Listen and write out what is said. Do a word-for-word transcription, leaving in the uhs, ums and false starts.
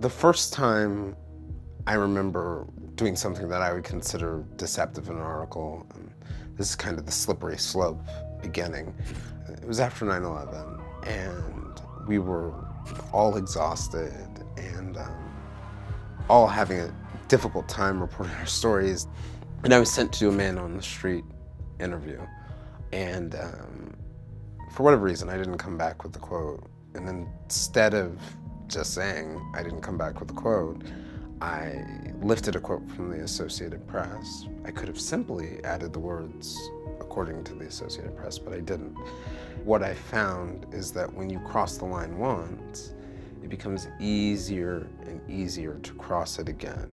The first time I remember doing something that I would consider deceptive in an article, and this is kind of the slippery slope beginning, it was after nine eleven, and we were all exhausted and um, all having a difficult time reporting our stories. And I was sent to do a man on the street interview, and um, for whatever reason, I didn't come back with the quote. And instead of just saying I didn't come back with a quote, I lifted a quote from the Associated Press. I could have simply added the words according to the Associated Press, but I didn't. What I found is that when you cross the line once, it becomes easier and easier to cross it again.